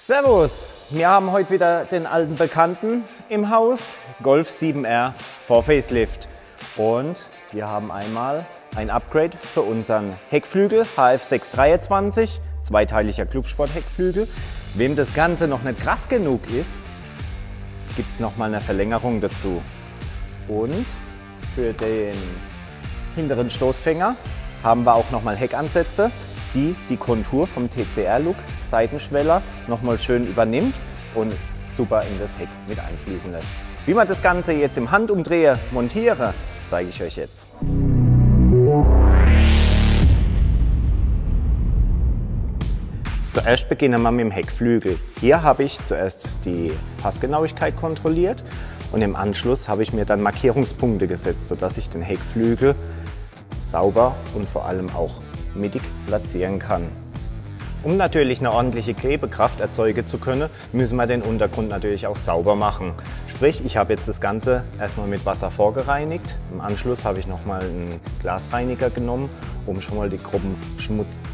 Servus, wir haben heute wieder den alten Bekannten im Haus, Golf 7R vor Facelift. Und wir haben einmal ein Upgrade für unseren Heckflügel, HF 623, zweiteiliger Clubsport-Heckflügel. Wem das Ganze noch nicht krass genug ist, gibt es nochmal eine Verlängerung dazu. Und für den hinteren Stoßfänger haben wir auch nochmal Heckansätze, die die Kontur vom TCR-Look Seitenschweller nochmal schön übernimmt und super in das Heck mit einfließen lässt. Wie man das Ganze jetzt im Handumdrehen montiere, zeige ich euch jetzt. Zuerst beginnen wir mit dem Heckflügel. Hier habe ich zuerst die Passgenauigkeit kontrolliert und im Anschluss habe ich mir dann Markierungspunkte gesetzt, sodass ich den Heckflügel sauber und vor allem auch mittig platzieren kann. Um natürlich eine ordentliche Klebekraft erzeugen zu können, müssen wir den Untergrund natürlich auch sauber machen. Sprich, ich habe jetzt das Ganze erstmal mit Wasser vorgereinigt. Im Anschluss habe ich nochmal einen Glasreiniger genommen, um schon mal die groben Schmutz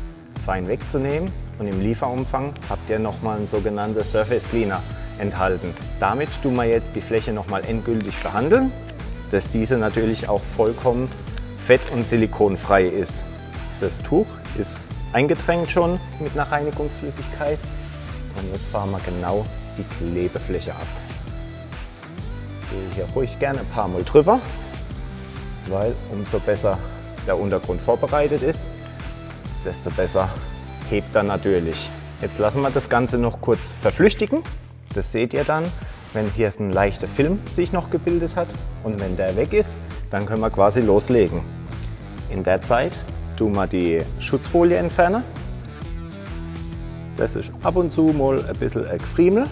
fein wegzunehmen. Und im Lieferumfang habt ihr nochmal einen sogenannten Surface Cleaner enthalten. Damit tun wir jetzt die Fläche nochmal endgültig behandeln, dass diese natürlich auch vollkommen fett- und silikonfrei ist. Das Tuch ist eingetränkt schon mit einer Reinigungsflüssigkeit und jetzt fahren wir genau die Klebefläche ab. Ich gehe hier ruhig gerne ein paar Mal drüber, weil umso besser der Untergrund vorbereitet ist, desto besser hebt er natürlich. Jetzt lassen wir das Ganze noch kurz verflüchtigen. Das seht ihr dann, wenn hier ein leichter Film sich noch gebildet hat, und wenn der weg ist, dann können wir quasi loslegen. In der Zeit tun wir die Schutzfolie entfernen. Das ist ab und zu mal ein bisschen ein Gefriemel,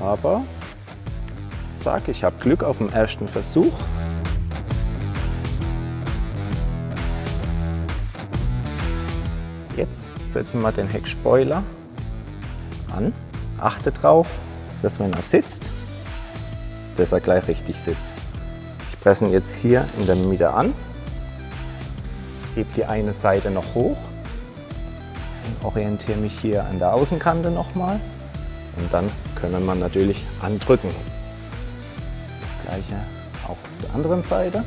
aber zack, ich habe Glück auf dem ersten Versuch. Jetzt setzen wir den Heckspoiler an. Achte darauf, dass wenn er sitzt, dass er gleich richtig sitzt. Ich presse ihn jetzt hier in der Mitte an. Hebe die eine Seite noch hoch und orientiere mich hier an der Außenkante nochmal, und dann können wir natürlich andrücken. Das gleiche auch auf der anderen Seite.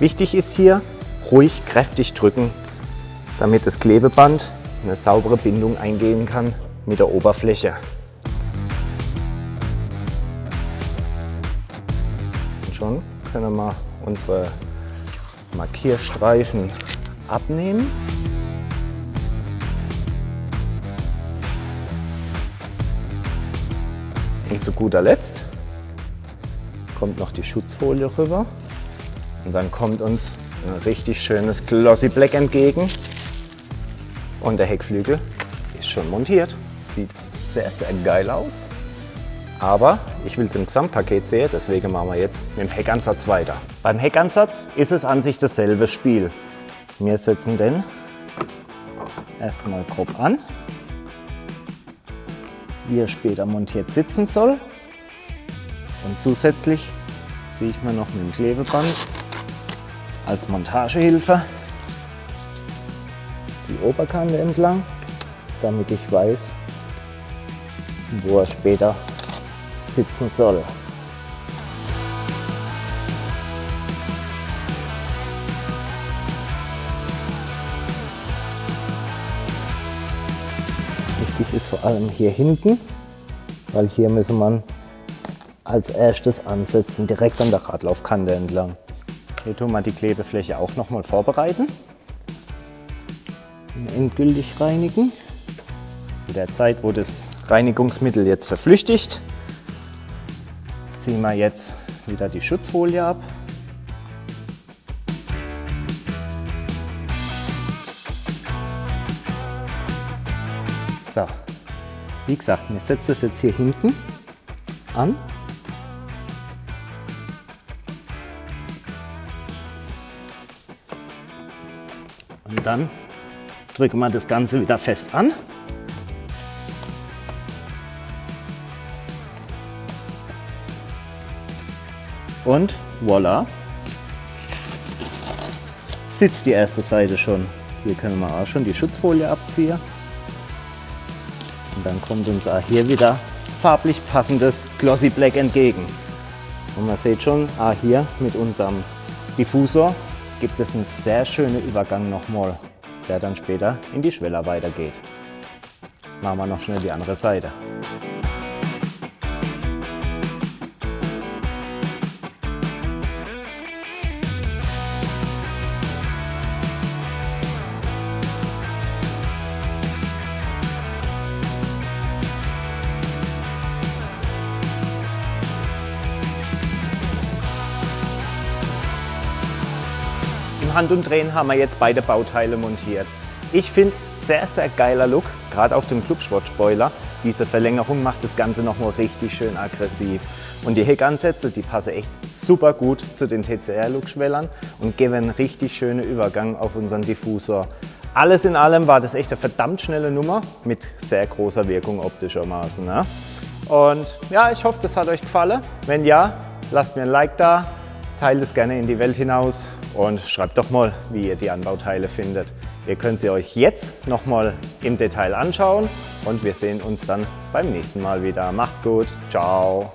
Wichtig ist hier, ruhig kräftig drücken, damit das Klebeband eine saubere Bindung eingehen kann mit der Oberfläche. Und schon können wir unsere Markierstreifen abnehmen. Und zu guter Letzt kommt noch die Schutzfolie rüber und dann kommt uns ein richtig schönes Glossy Black entgegen und der Heckflügel ist schon montiert. Sieht sehr, sehr geil aus. Aber ich will es im Gesamtpaket sehen, deswegen machen wir jetzt mit dem Heckansatz weiter. Beim Heckansatz ist es an sich dasselbe Spiel. Wir setzen den erstmal grob an, wie er später montiert sitzen soll. Und zusätzlich ziehe ich mir noch mit dem Klebeband als Montagehilfe die Oberkante entlang, damit ich weiß, wo er später sitzen soll. Wichtig ist vor allem hier hinten, weil hier müsse man als erstes ansetzen, direkt an der Radlaufkante entlang. Hier tun wir die Klebefläche auch nochmal vorbereiten und endgültig reinigen. In der Zeit, wo das Reinigungsmittel jetzt verflüchtigt, ziehen wir jetzt wieder die Schutzfolie ab. So, wie gesagt, wir setzen es jetzt hier hinten an. Und dann drücken wir das Ganze wieder fest an. Und voilà, sitzt die erste Seite schon. Hier können wir auch schon die Schutzfolie abziehen Und dann kommt uns auch hier wieder farblich passendes Glossy Black entgegen. Und man sieht schon, auch hier mit unserem Diffusor gibt es einen sehr schönen Übergang nochmal, der dann später in die Schweller weitergeht. Machen wir noch schnell die andere Seite. Handumdrehen haben wir jetzt beide Bauteile montiert. Ich finde, sehr, sehr geiler Look, gerade auf dem Clubsport-Spoiler. Diese Verlängerung macht das Ganze nochmal richtig schön aggressiv. Und die Heckansätze, die passen echt super gut zu den TCR-Look-Schwellern und geben einen richtig schönen Übergang auf unseren Diffusor. Alles in allem war das echt eine verdammt schnelle Nummer mit sehr großer Wirkung optischermaßen. Ne? Und ja, ich hoffe, das hat euch gefallen. Wenn ja, lasst mir ein Like da, teilt es gerne in die Welt hinaus. Und schreibt doch mal, wie ihr die Anbauteile findet. Ihr könnt sie euch jetzt nochmal im Detail anschauen und wir sehen uns dann beim nächsten Mal wieder. Macht's gut, ciao!